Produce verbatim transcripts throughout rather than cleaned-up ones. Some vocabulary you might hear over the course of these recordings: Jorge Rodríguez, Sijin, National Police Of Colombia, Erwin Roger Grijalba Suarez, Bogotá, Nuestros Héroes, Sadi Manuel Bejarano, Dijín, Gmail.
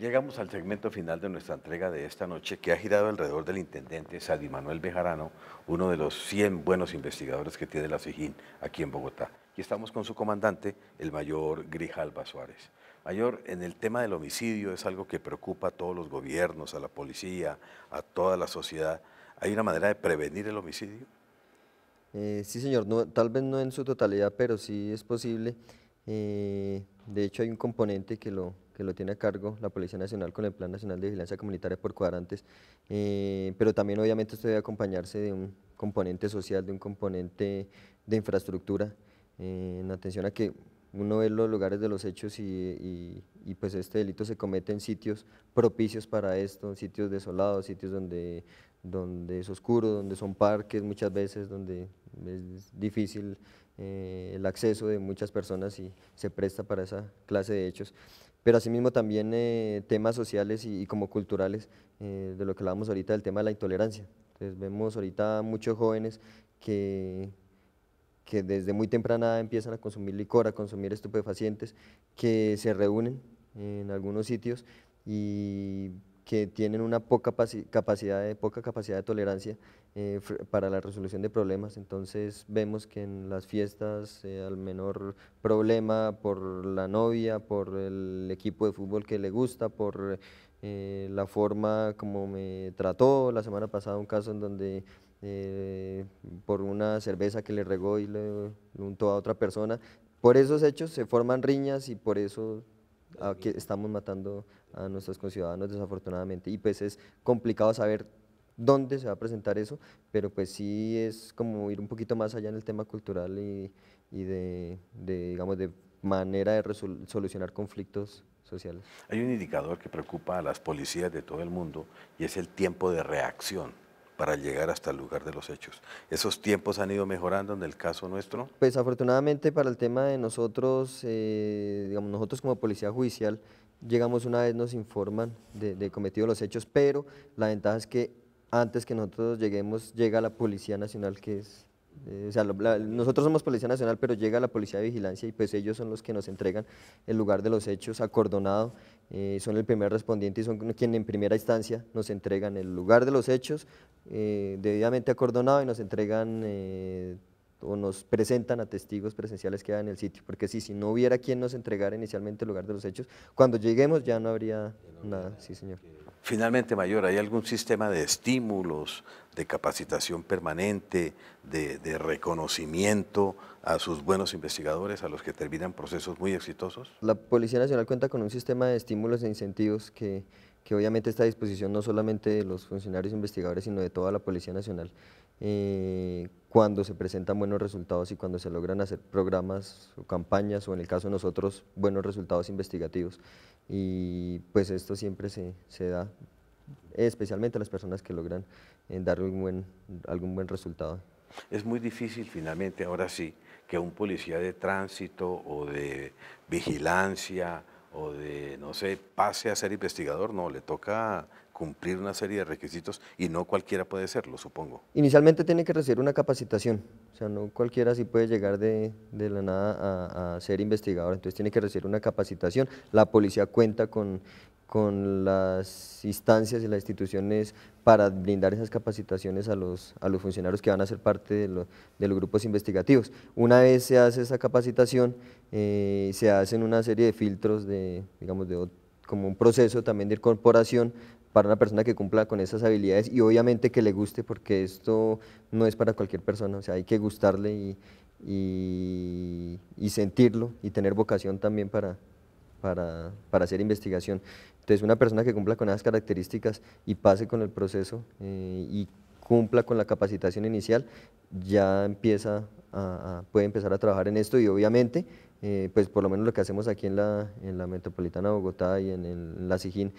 Llegamos al segmento final de nuestra entrega de esta noche, que ha girado alrededor del intendente Sadi Manuel Bejarano, uno de los cien buenos investigadores que tiene la Sijin aquí en Bogotá. Y estamos con su comandante, el mayor Grijalba Suárez. Mayor, en el tema del homicidio es algo que preocupa a todos los gobiernos, a la policía, a toda la sociedad. ¿Hay una manera de prevenir el homicidio? Eh, sí, señor. No, tal vez no en su totalidad, pero sí es posible. Eh, de hecho, hay un componente que lo... que lo tiene a cargo la Policía Nacional con el Plan Nacional de Vigilancia Comunitaria por Cuadrantes, eh, pero también obviamente esto debe acompañarse de un componente social, de un componente de infraestructura, eh, en atención a que uno ve los lugares de los hechos y, y, y pues este delito se comete en sitios propicios para esto, sitios desolados, sitios donde, donde es oscuro, donde son parques muchas veces, donde es difícil eh, el acceso de muchas personas y se presta para esa clase de hechos. Pero asimismo también eh, temas sociales y, y como culturales, eh, de lo que hablábamos ahorita, del tema de la intolerancia. Entonces vemos ahorita muchos jóvenes que, que desde muy temprana empiezan a consumir licor, a consumir estupefacientes, que se reúnen en algunos sitios y que tienen una poca capacidad de, poca capacidad de tolerancia eh, para la resolución de problemas. Entonces vemos que en las fiestas, eh, al menor problema por la novia, por el equipo de fútbol que le gusta, por eh, la forma como me trató la semana pasada, un caso en donde eh, por una cerveza que le regó y le untó a otra persona, por esos hechos se forman riñas y por eso que estamos matando a nuestros conciudadanos desafortunadamente, y pues es complicado saber dónde se va a presentar eso, pero pues sí es como ir un poquito más allá en el tema cultural y, y de, de, digamos, de manera de solucionar conflictos sociales. Hay un indicador que preocupa a las policías de todo el mundo y es el tiempo de reacción para llegar hasta el lugar de los hechos. ¿Esos tiempos han ido mejorando en el caso nuestro? Pues afortunadamente para el tema de nosotros, eh, digamos, nosotros como policía judicial, llegamos una vez, nos informan de, de cometido los hechos, pero la ventaja es que antes que nosotros lleguemos, llega la Policía Nacional, que es, eh, o sea, la, nosotros somos Policía Nacional, pero llega la Policía de Vigilancia y pues ellos son los que nos entregan el lugar de los hechos acordonado. Eh, son el primer respondiente y son quienes en primera instancia nos entregan el lugar de los hechos eh, debidamente acordonado y nos entregan eh, o nos presentan a testigos presenciales que hay en el sitio, porque sí, si no hubiera quien nos entregara inicialmente el lugar de los hechos, cuando lleguemos ya no habría nada. Sí, señor. Finalmente, mayor, ¿hay algún sistema de estímulos, de capacitación permanente, de, de reconocimiento a sus buenos investigadores, a los que terminan procesos muy exitosos? La Policía Nacional cuenta con un sistema de estímulos e incentivos que, que obviamente está a disposición no solamente de los funcionarios investigadores, sino de toda la Policía Nacional, eh, cuando se presentan buenos resultados y cuando se logran hacer programas o campañas, o en el caso de nosotros, buenos resultados investigativos. Y pues esto siempre se, se da, especialmente a las personas que logran eh, dar un buen, algún buen resultado. Es muy difícil finalmente, ahora sí, que un policía de tránsito o de vigilancia o de, no sé, pase a ser investigador. No, le toca cumplir una serie de requisitos y no cualquiera puede serlo, supongo. Inicialmente tiene que recibir una capacitación, o sea, no cualquiera sí puede llegar de, de la nada a, a ser investigador, entonces tiene que recibir una capacitación. La policía cuenta con, con las instancias y las instituciones para brindar esas capacitaciones a los, a los funcionarios que van a ser parte de, lo, de los grupos investigativos. Una vez se hace esa capacitación, eh, se hacen una serie de filtros, de, digamos, de, como un proceso también de incorporación para una persona que cumpla con esas habilidades y obviamente que le guste, porque esto no es para cualquier persona, o sea, hay que gustarle y, y, y sentirlo y tener vocación también para, para, para hacer investigación. Entonces una persona que cumpla con esas características y pase con el proceso eh, y cumpla con la capacitación inicial, ya empieza a, a, puede empezar a trabajar en esto y obviamente eh, pues por lo menos lo que hacemos aquí en la, en la Metropolitana de Bogotá y en, el, en la Sijin,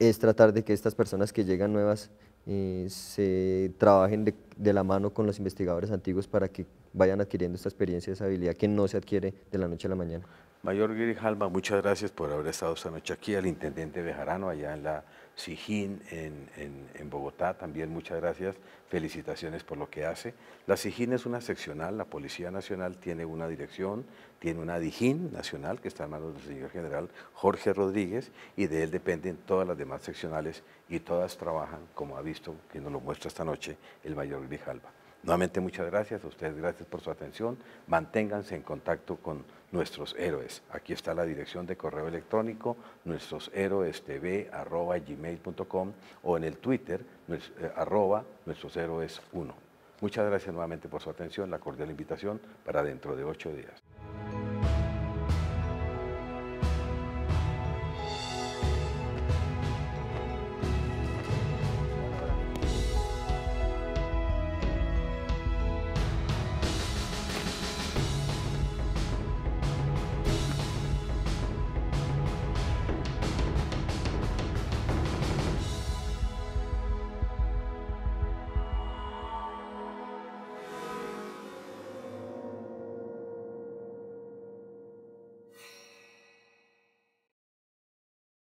es tratar de que estas personas que llegan nuevas eh, se trabajen de, de la mano con los investigadores antiguos para que vayan adquiriendo esta experiencia, esa habilidad que no se adquiere de la noche a la mañana. Mayor Grijalba, muchas gracias por haber estado esta noche aquí, al intendente Bejarano allá en la Sijin en, en, en Bogotá, también muchas gracias, felicitaciones por lo que hace. La Sijin es una seccional, la Policía Nacional tiene una dirección, tiene una Dijín nacional que está en manos del señor general Jorge Rodríguez y de él dependen todas las demás seccionales y todas trabajan, como ha visto, que nos lo muestra esta noche el mayor Grijalba. Nuevamente muchas gracias a ustedes, gracias por su atención, manténganse en contacto con nuestros héroes. Aquí está la dirección de correo electrónico, nuestros héroes t v arroba gmail punto com o en el Twitter, arroba nuestros héroes uno. Muchas gracias nuevamente por su atención, la cordial invitación para dentro de ocho días.